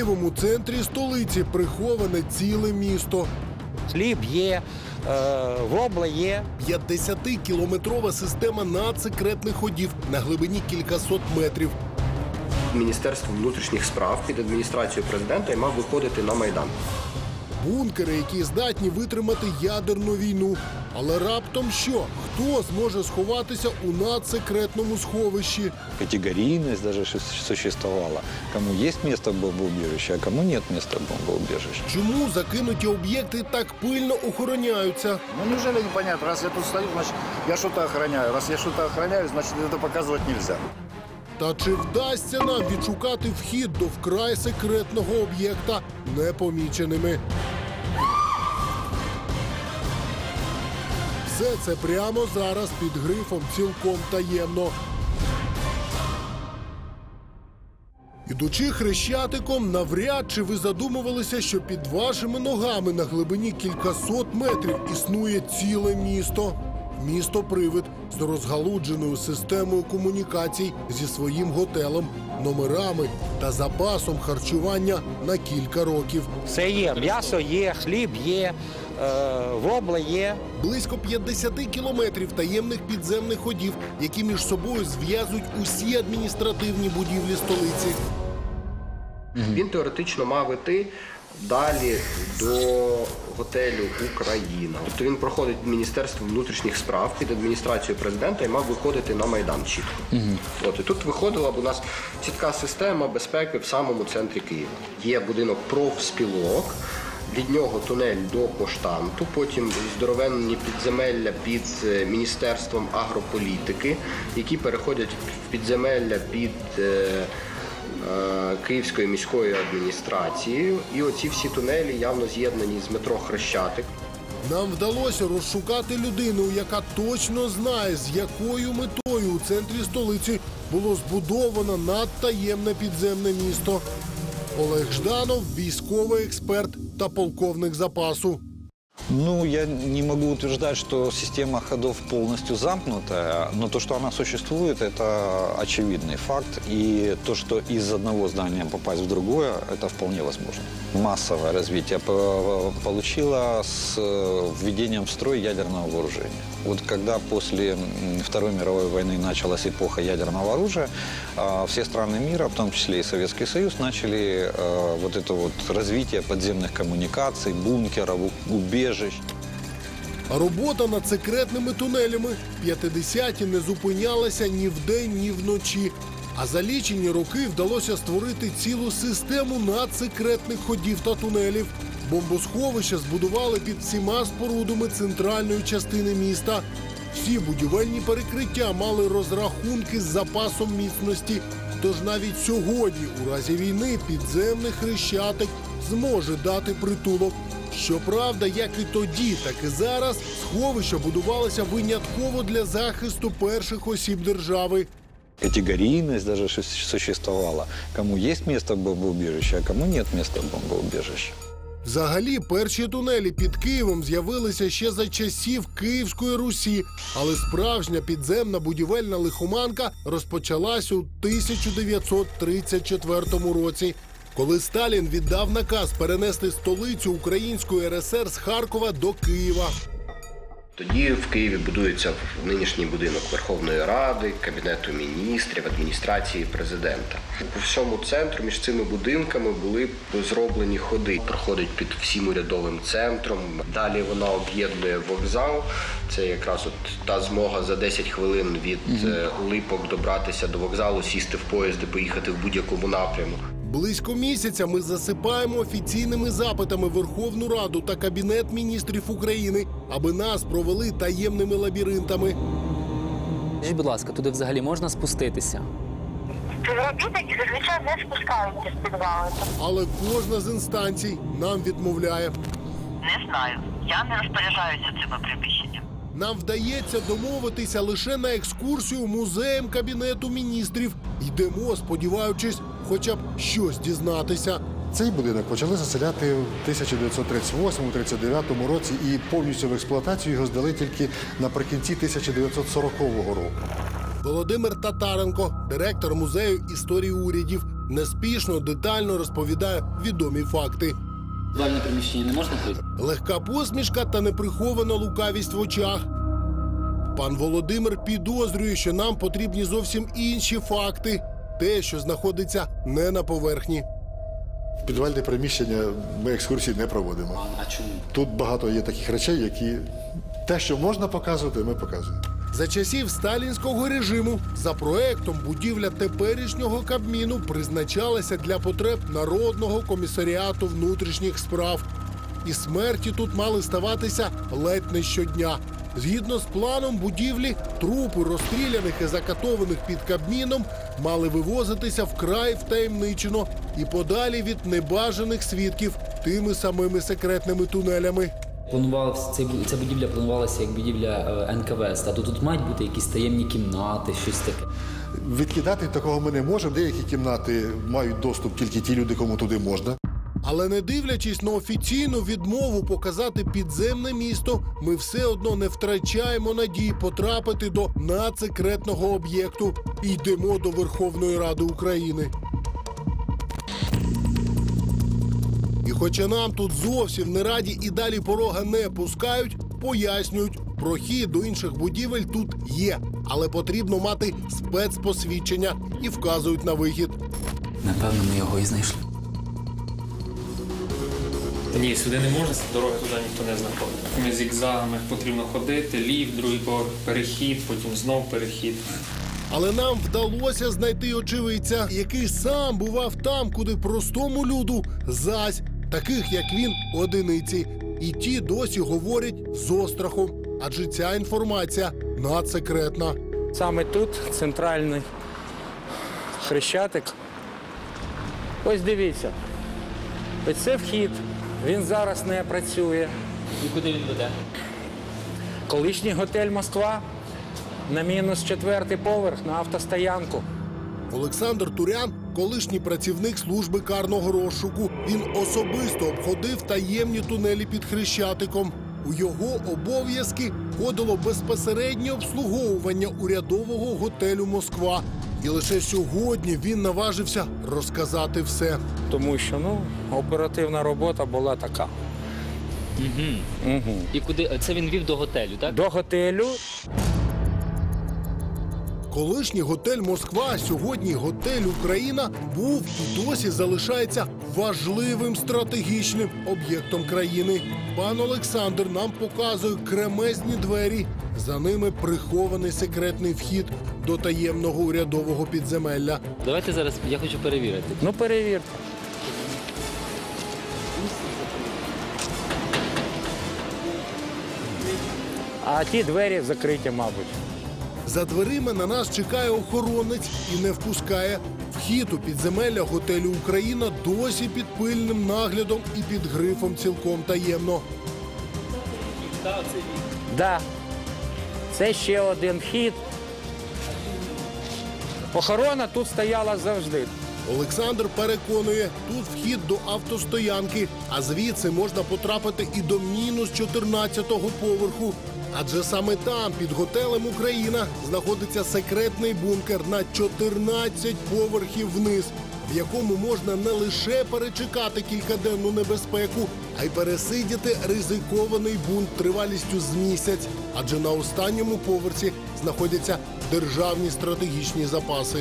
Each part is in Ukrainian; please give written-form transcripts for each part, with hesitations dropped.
Києвому центрі столиці приховане ціле місто. Хліб є, вобла є. 50-кілометрова система надсекретних ходів на глибині кількасот метрів. Міністерство внутрішніх справ під адміністрацією президента і мав виходити на Майдан. Бункери, які здатні витримати ядерну війну. Але раптом що? Хто зможе сховатися у надсекретному сховищі? Категорійність навіть существувала. Кому є місце в бомбоубіжищі, а кому немає місця в бомбоубіжищі. Чому закинуті об'єкти так пильно охороняються? Ну, неужели непонятно? Раз я тут стою, значить, я щось охороняю. Раз я щось охороняю, значить, це показувати не можна. Та чи вдасться нам відшукати вхід до вкрай секретного об'єкта непоміченими? Все це прямо зараз під грифом «Цілком таємно». Ідучи Хрещатиком, навряд чи ви задумувалися, що під вашими ногами на глибині кількасот метрів існує ціле місто. Місто-привид з розгалудженою системою комунікацій, зі своїм готелем, номерами та запасом харчування на кілька років. Все є. М'ясо є, хліб є, вобла є. Близько 50 кілометрів таємних підземних ходів, які між собою зв'язують усі адміністративні будівлі столиці. Він теоретично мав іти далі до готелю «Україна». Тобто він проходить Міністерство внутрішніх справ під адміністрацією президента і мав виходити на Майдан чітко. От, і тут виходила б у нас чітка система безпеки в самому центрі Києва. Є будинок профспілок, від нього тунель до поштанту, потім здоровенні підземелля під Міністерством агрополітики, які переходять в підземелля під Київською міською адміністрацією. І оці всі тунелі явно з'єднані з метро «Хрещатик». Нам вдалося розшукати людину, яка точно знає, з якою метою у центрі столиці було збудовано надтаємне підземне місто. Олег Жданов – військовий експерт та полковник запасу. Ну, я не могу утверждать, что система ходов полностью замкнутая, но то, что она существует, это очевидный факт. И то, что из одного здания попасть в другое, это вполне возможно. Массовое развитие получило с введением в строй ядерного вооружения. Вот когда после Второй мировой войны началась эпоха ядерного оружия, все страны мира, в том числе и Советский Союз, начали вот это вот развитие подземных коммуникаций, бункеров, убежищ. Робота над секретними тунелями в 50-ті не зупинялася ні вдень, ні вночі. А за лічені роки вдалося створити цілу систему надсекретних ходів та тунелів. Бомбосховища збудували під всіма спорудами центральної частини міста. Всі будівельні перекриття мали розрахунки з запасом міцності. Тож навіть сьогодні, у разі війни, підземний Хрещатик зможе дати притулок. Щоправда, як і тоді, так і зараз, сховища будувалися винятково для захисту перших осіб держави. Категорійність навіть существувала. Кому є місце в бомбоубіжищі, а кому немає місця в бомбоубіжищі. Взагалі, перші тунелі під Києвом з'явилися ще за часів Київської Русі. Але справжня підземна будівельна лихоманка розпочалась у 1934 році. Коли Сталін віддав наказ перенести столицю Української РСР з Харкова до Києва. Тоді в Києві будується нинішній будинок Верховної Ради, Кабінету міністрів, адміністрації президента. По всьому центру між цими будинками були зроблені ходи. Проходить під всім урядовим центром, далі вона об'єднує вокзал. Це якраз от та змога за 10 хвилин від Липок добратися до вокзалу, сісти в поїзд і поїхати в будь-якому напрямку. Близько місяця ми засипаємо офіційними запитами Верховну Раду та Кабінет міністрів України, аби нас провели таємними лабіринтами. Скажіть, будь ласка, туди взагалі можна спуститися? Співробітники зазвичай не спускаються з підвалу. Але кожна з інстанцій нам відмовляє. Не знаю. Я не розпоряджаюся цими приміщеннями. Нам вдається домовитися лише на екскурсію музеєм Кабінету міністрів. Йдемо, сподіваючись, хоча б щось дізнатися. Цей будинок почали заселяти в 1938-1939 році і повністю в експлуатацію його здали тільки наприкінці 1940 року. Володимир Татаренко, директор музею історії урядів, неспішно, детально розповідає відомі факти. Вальне приміщення не можна ходити? Легка посмішка та неприхована лукавість в очах. Пан Володимир підозрює, що нам потрібні зовсім інші факти. Те, що знаходиться не на поверхні. Підвальне приміщення ми екскурсії не проводимо. А чому? Тут багато є таких речей, які те, що можна показувати, ми показуємо. За часів сталінського режиму за проектом будівля теперішнього Кабміну призначалася для потреб Народного комісаріату внутрішніх справ. І смерті тут мали ставатися ледь не щодня. Згідно з планом будівлі, трупи розстріляних і закатованих під Кабміном мали вивозитися вкрай втаємничено і подалі від небажаних свідків тими самими секретними тунелями. Ця будівля планувалася як будівля НКВД, а тут мають бути якісь таємні кімнати, щось таке. Відкидати такого ми не можемо, деякі кімнати мають доступ тільки ті люди, кому туди можна. Але не дивлячись на офіційну відмову показати підземне місто, ми все одно не втрачаємо надії потрапити до надсекретного об'єкту і йдемо до Верховної Ради України. І хоча нам тут зовсім не раді і далі порога не пускають, пояснюють, прохід до інших будівель тут є, але потрібно мати спецпосвідчення і вказують на вихід. Напевно, ми його і знайшли. Ні, сюди не можна, дороги туди ніхто не знаходить. Ми зігзагами потрібно ходити, лів, другий поверх, перехід, потім знов перехід. Але нам вдалося знайти очевидця, який сам бував там, куди простому люду зась. Таких, як він, одиниці. І ті досі говорять з острахом, адже ця інформація надсекретна. Саме тут центральний Хрещатик. Ось дивіться, ось це вхід. Він зараз не працює. І куди він веде? Колишній готель «Москва» на -4-й поверх, на автостоянку. Олександр Турян – колишній працівник служби карного розшуку. Він особисто обходив таємні тунелі під Хрещатиком. У його обов'язки входило безпосереднє обслуговування урядового готелю «Москва». І лише сьогодні він наважився розказати все. Тому що, оперативна робота була така. І куди? Це він вів до готелю, так? До готелю. Колишній готель «Москва», сьогодні готель «Україна» був і досі залишається важливим стратегічним об'єктом країни. Пан Олександр нам показує кремезні двері. За ними прихований секретний вхід до таємного урядового підземелля. Давайте зараз, я хочу перевірити. Ну, перевір. А ті двері закриті, мабуть. За дверима на нас чекає охоронець і не впускає. Вхід у підземелля готелю «Україна» досі під пильним наглядом і під грифом «Цілком таємно». Так, це ще один вхід. Охорона тут стояла завжди. Олександр переконує, тут вхід до автостоянки, а звідси можна потрапити і до -14-го поверху. Адже саме там, під готелем «Україна», знаходиться секретний бункер на 14 поверхів вниз, в якому можна не лише перечекати кількаденну небезпеку, а й пересидіти ризикований бунт тривалістю з місяць. Адже на останньому поверсі знаходяться державні стратегічні запаси.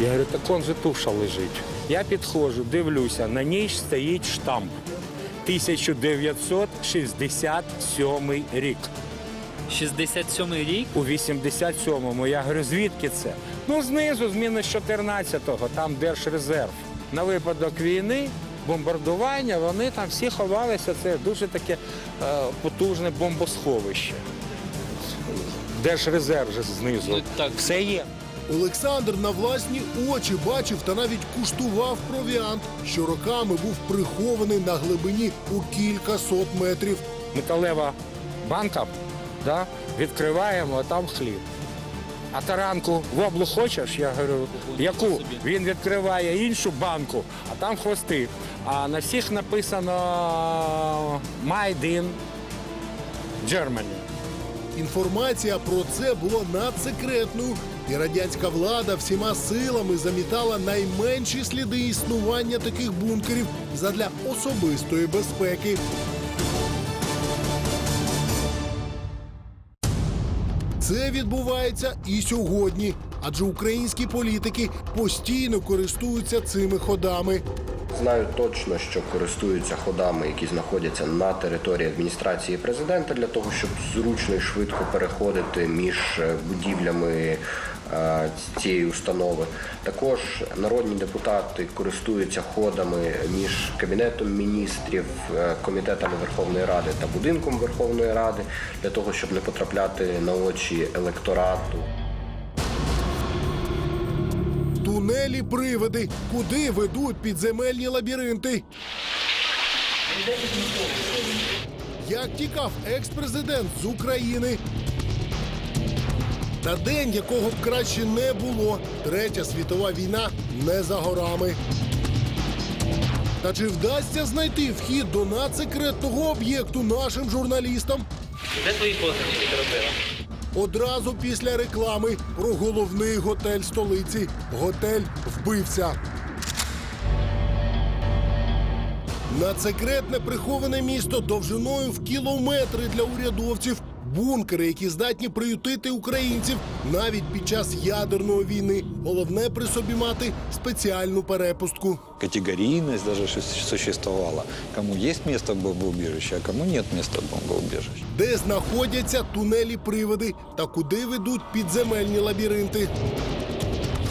Я говорю, так он же туша лежить. Я підходжу, дивлюся, на ній стоїть штамп. 1967 рік. 67-й рік? У 87-му. Я говорю, звідки це? Ну, знизу, з -14-го, там Держрезерв. На випадок війни, бомбардування, вони там всі ховалися. Це дуже таке потужне бомбосховище. Держрезерв же знизу. Все є. Олександр на власні очі бачив та навіть куштував провіант, що роками був прихований на глибині у кількасот метрів. Металева банка. Відкриваємо, а там хліб. А таранку воблу хочеш? Я говорю, яку? Він відкриває іншу банку, а там хвости. А на всіх написано «Made in Germany». Інформація про це була надсекретною І радянська влада всіма силами замітала найменші сліди існування таких бункерів задля особистої безпеки. Це відбувається і сьогодні, адже українські політики постійно користуються цими ходами. Знаю точно, що користуються ходами, які знаходяться на території адміністрації президента, для того, щоб зручно і швидко переходити між будівлями цієї установи. Також народні депутати користуються ходами між Кабінетом міністрів, комітетами Верховної Ради та будинком Верховної Ради, для того, щоб не потрапляти на очі електорату. Тунелі-привиди. Куди ведуть підземельні лабіринти? Як тікав екс-президент з України? Та день, якого б краще не було. Третя світова війна не за горами. Та чи вдасться знайти вхід до надсекретного об'єкту нашим журналістам? Де твої позиції, які робили? Одразу після реклами про головний готель столиці. Готель вбивця. Надсекретне приховане місто довжиною в кілометри для урядовців. Бункери, які здатні приютити українців навіть під час ядерної війни. Головне при собі мати спеціальну перепустку. Категорійність навіть существувала. Кому є місце бомбоубіжища, а кому немає місця бомбоубіжища. Де знаходяться тунелі-привиди та куди ведуть підземельні лабіринти?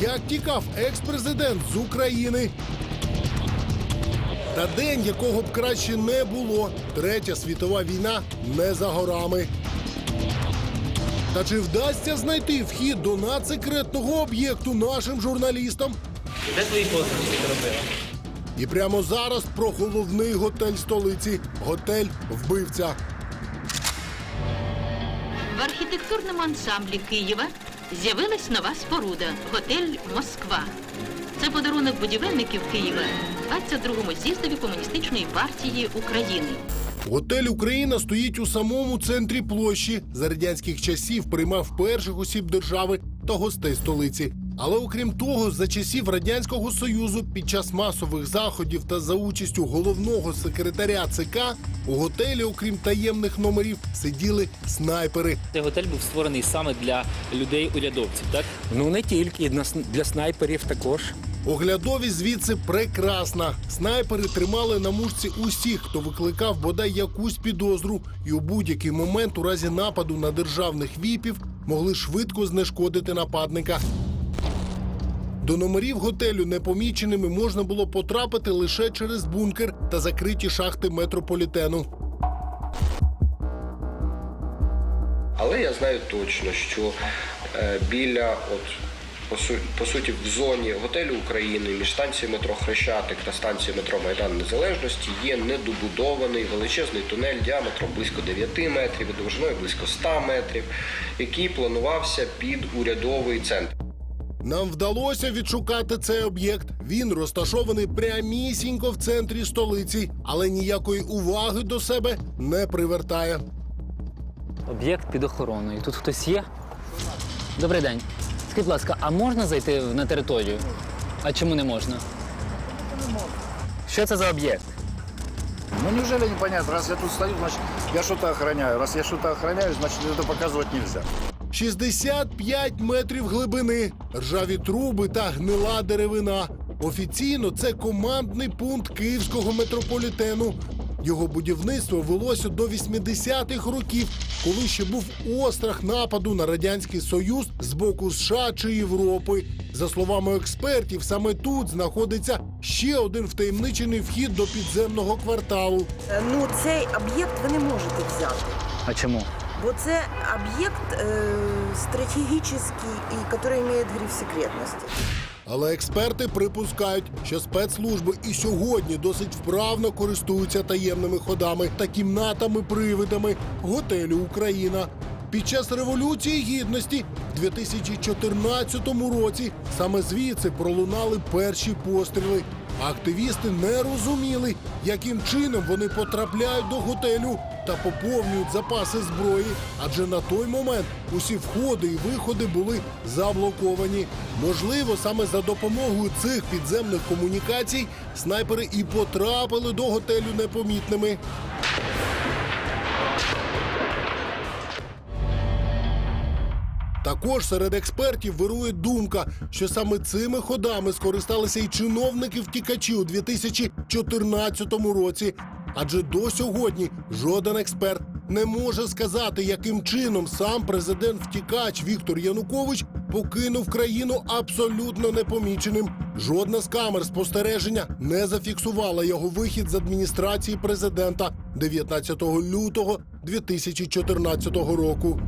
Як тікав екс-президент з України? Та день, якого б краще не було. Третя світова війна не за горами. Та чи вдасться знайти вхід до надсекретного об'єкту нашим журналістам? Де твої позиції, які робили? І прямо зараз про головний готель столиці. Готель вбивця. В архітектурному ансамблі Києва з'явилась нова споруда – готель «Москва». Це подарунок будівельників Києва 22-му з'їздові Комуністичної партії України. Готель «Україна» стоїть у самому центрі площі. За радянських часів приймав перших осіб держави та гостей столиці. Але окрім того, за часів Радянського Союзу під час масових заходів та за участю головного секретаря ЦК у готелі, окрім таємних номерів, сиділи снайпери. Цей готель був створений саме для людей-урядовців, так? Ну, не тільки. Для снайперів також. Оглядовість звідси прекрасна. Снайпери тримали на мушці усіх, хто викликав бодай якусь підозру. І у будь-який момент у разі нападу на державних віпів могли швидко знешкодити нападника. До номерів готелю непоміченими можна було потрапити лише через бункер та закриті шахти метрополітену. Але я знаю точно, що біля по суті, в зоні готелю України між станцією метро Хрещатик та станцією метро Майдан Незалежності є недобудований величезний тунель діаметром близько 9 метрів і довжиною близько 100 метрів, який планувався під урядовий центр. Нам вдалося відшукати цей об'єкт. Він розташований прямісінько в центрі столиці, але ніякої уваги до себе не привертає. Об'єкт під охороною. Тут хтось є? Добрий день. Скажіть, будь ласка, а можна зайти на територію? А чому не можна? Що це за об'єкт? Ну, невже не понятно? Раз я тут стою, значить, я щось охороняю. Раз я щось охороняю, значить, це показувати не можна. 65 метрів глибини, ржаві труби та гнила деревина. Офіційно це командний пункт Київського метрополітену. Його будівництво велося до 80-х років, коли ще був острах нападу на Радянський Союз з боку США чи Європи. За словами експертів, саме тут знаходиться ще один втаємничений вхід до підземного кварталу. Ну, цей об'єкт ви не можете взяти. А чому? Бо це об'єкт стратегічний, який має гриф секретності. Але експерти припускають, що спецслужби і сьогодні досить вправно користуються таємними ходами та кімнатами-привидами готелю «Україна». Під час Революції Гідності в 2014 році саме звідси пролунали перші постріли. Активісти не розуміли, яким чином вони потрапляють до готелю та поповнюють запаси зброї, адже на той момент усі входи і виходи були заблоковані. Можливо, саме за допомогою цих підземних комунікацій снайпери і потрапили до готелю непомітними. Також серед експертів вирує думка, що саме цими ходами скористалися і чиновники-втікачі у 2014 році. Адже до сьогодні жоден експерт не може сказати, яким чином сам президент-втікач Віктор Янукович покинув країну абсолютно непоміченим. Жодна з камер спостереження не зафіксувала його вихід з адміністрації президента 19 лютого 2014 року.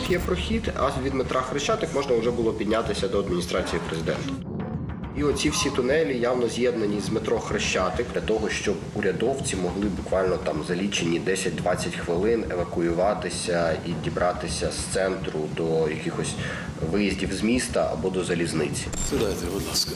Тут є прохід, а від метра Хрещатик можна вже було піднятися до адміністрації президента. І оці всі тунелі явно з'єднані з метро Хрещатик для того, щоб урядовці могли буквально там за лічені 10-20 хвилин евакуюватися і дібратися з центру до якихось виїздів з міста або до залізниці. Сідайте, будь ласка.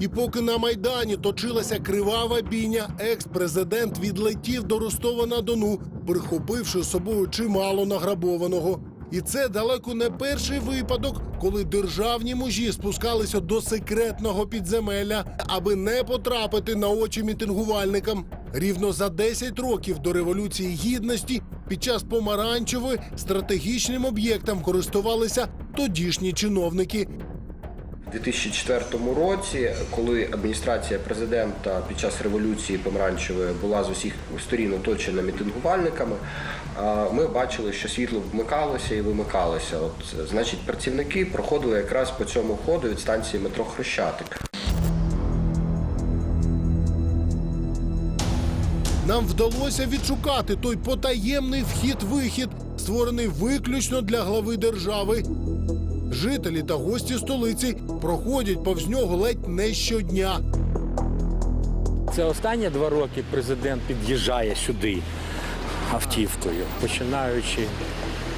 І поки на Майдані точилася кривава бійня, екс-президент відлетів до Ростова-на-Дону, прихопивши з собою чимало награбованого. І це далеко не перший випадок, коли державні мужі спускалися до секретного підземелля, аби не потрапити на очі мітингувальникам. Рівно за 10 років до Революції Гідності під час Помаранчевої стратегічним об'єктом користувалися тодішні чиновники. У 2004 році, коли адміністрація президента під час революції Помаранчевої була з усіх сторін оточена мітингувальниками, ми бачили, що світло вмикалося і вимикалося. От, значить, працівники проходили якраз по цьому ходу від станції метро Хрещатик. Нам вдалося відшукати той потаємний вхід-вихід, створений виключно для глави держави. Жителі та гості столиці проходять повз нього ледь не щодня. Це останні 2 роки президент під'їжджає сюди автівкою, починаючи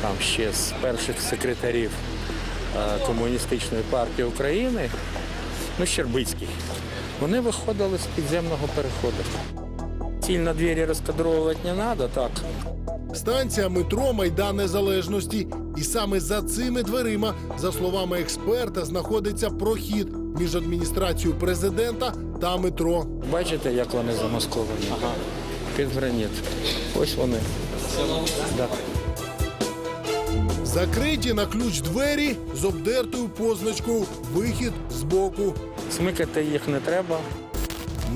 там ще з перших секретарів Комуністичної партії України, Щербицький. Вони виходили з підземного переходу. Сильно двері розкадровувати не треба, так. Станція метро Майдан Незалежності. І саме за цими дверима, за словами експерта, знаходиться прохід між адміністрацією президента та метро. Бачите, як вони замасковані? Ага. Під граніт. Ось вони. Да. Закриті на ключ двері з обдертою позначкою «Вихід з боку». Смикати їх не треба.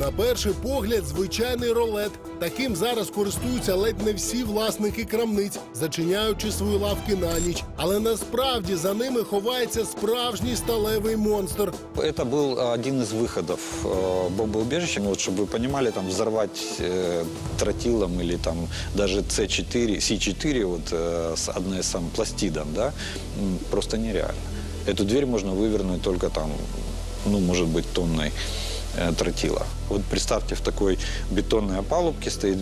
На перший погляд, звичайний ролет. Таким зараз користуються ледь не всі власники крамниць, зачиняючи свої лавки на ніч. Але насправді за ними ховається справжній сталевий монстр. Це був один із виходів бомбоубіжища. Ну, щоб ви розуміли, там взорвати тротилом або навіть С4, от, з однією з пластидом, да? Просто нереально. Цю двір можна вивернути тільки там, ну, може бути, тонною. Тротила. Вот представьте, в такой бетонной опалубке стоит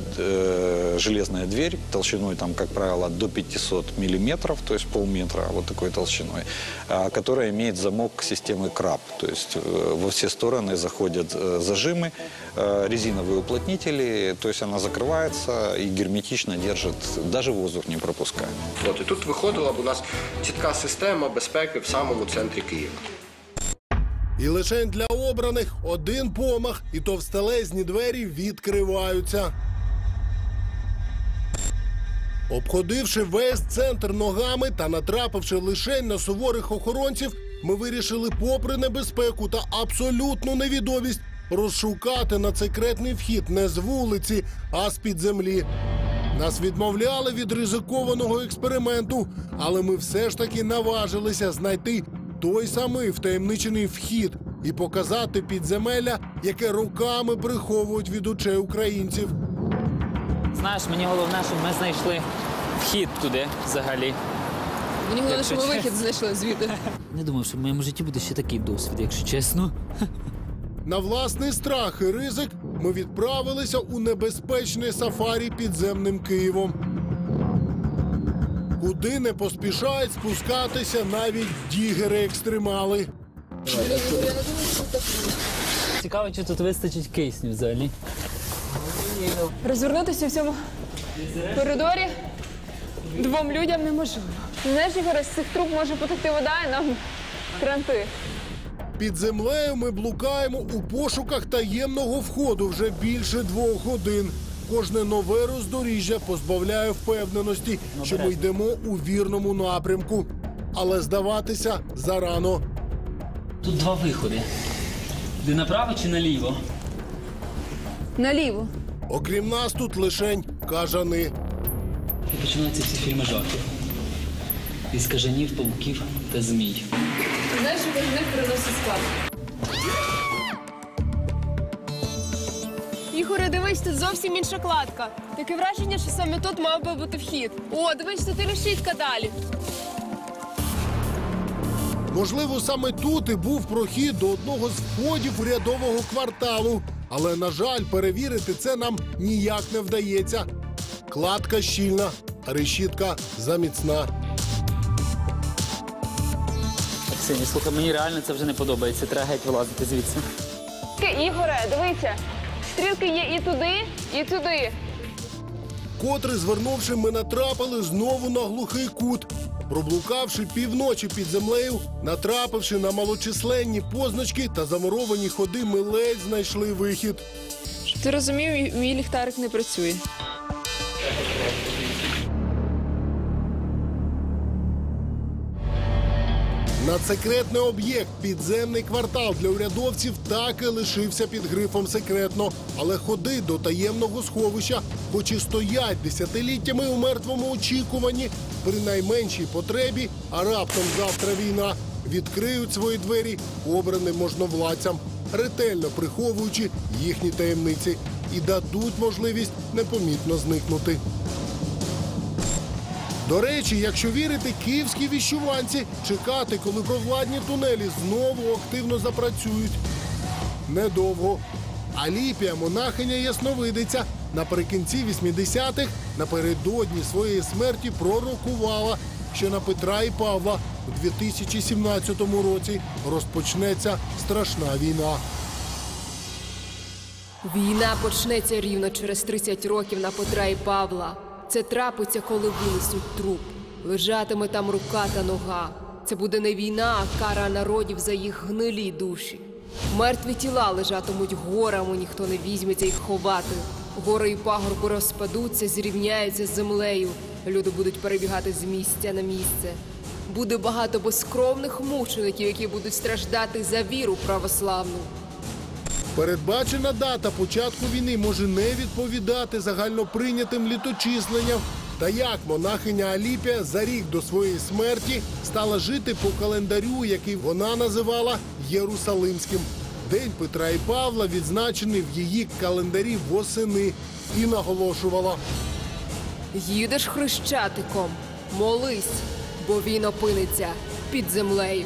железная дверь толщиной, там, как правило, до 500 миллиметров, то есть полметра вот такой толщиной, которая имеет замок системы краб. То есть во все стороны заходят зажимы, резиновые уплотнители, то есть она закрывается и герметично держит, даже воздух не пропускает. Вот и тут выходила бы у нас чітка система безпеки в самому центрі Києва. І лише для обраних один помах, і товстелезні двері відкриваються. Обходивши весь центр ногами та натрапивши лише на суворих охоронців, ми вирішили попри небезпеку та абсолютну невідомість розшукати на секретний вхід не з вулиці, а з-під землі. Нас відмовляли від ризикованого експерименту, але ми все ж таки наважилися знайти той самий втаємничений вхід і показати підземелля, яке роками приховують від очей українців. Знаєш, мені головне, щоб ми знайшли вхід туди взагалі. Мені головне, щоб ми вихід знайшли звідти. Не думав, що в моєму житті буде ще такий досвід, якщо чесно. На власний страх і ризик ми відправилися у небезпечне сафарі підземним Києвом. Куди не поспішають спускатися навіть дігери-екстремали. Цікаво, чи тут вистачить кисню взагалі. Розвернутися в цьому коридорі двом людям неможливо. Знаєш, Ігоре, з цих труб може потекти вода і нам кранти. Під землею ми блукаємо у пошуках таємного входу вже більше 2 годин. Кожне нове роздоріжжя позбавляє впевненості, що ми йдемо у вірному напрямку. Але здаватися зарано. Тут 2 виходи. Де направо чи наліво? Наліво. Окрім нас тут лишень кажани. І починаються всі фільми жахів. Із кажанів, павуків та змій. Знаєш, що кожен переносить склад. Ігоре, дивись, тут зовсім інша кладка. Таке враження, що саме тут мав би бути вхід. О, дивись, тут і решітка далі. Можливо, саме тут і був прохід до одного з входів рядового кварталу. Але, на жаль, перевірити це нам ніяк не вдається. Кладка щільна, а решітка заміцна. Ксені, слухай, мені реально це вже не подобається. Треба геть вилазити звідси. Ігоре, дивіться, стрілки є і туди, і туди. Котре, звернувши, ми натрапили знову на глухий кут. Проблукавши півночі під землею, натрапивши на малочисленні позначки та замуровані ходи, ми ледь знайшли вихід. Щоб ти розумів, мій ліхтарик не працює. Надсекретний об'єкт, підземний квартал для урядовців, так і лишився під грифом «секретно». Але ходи до таємного сховища, хоч і стоять десятиліттями у мертвому очікуванні, при найменшій потребі, а раптом завтра війна, відкриють свої двері обраним можновладцям, ретельно приховуючи їхні таємниці, і дадуть можливість непомітно зникнути. До речі, якщо вірити, київські віщуванці чекати, коли провладні тунелі знову активно запрацюють. Недовго. Аліпія, монахиня-ясновидиця, наприкінці 80-х напередодні своєї смерті пророкувала, що на Петра і Павла у 2017 році розпочнеться страшна війна. Війна почнеться рівно через 30 років на Петра і Павла. Це трапиться, коли винесуть труп. Лежатиме там рука та нога. Це буде не війна, а кара народів за їх гнилі душі. Мертві тіла лежатимуть горами, ніхто не візьметься їх ховати. Гори і пагорби розпадуться, зрівняються з землею. Люди будуть перебігати з місця на місце. Буде багато безкровних мучеників, які будуть страждати за віру православну. Передбачена дата початку війни може не відповідати загальноприйнятим літочисленням. Та як монахиня Аліпія за рік до своєї смерті стала жити по календарю, який вона називала Єрусалимським. День Петра і Павла відзначений в її календарі восени, і наголошувала. Їдеш Хрещатиком, молись, бо він опиниться під землею.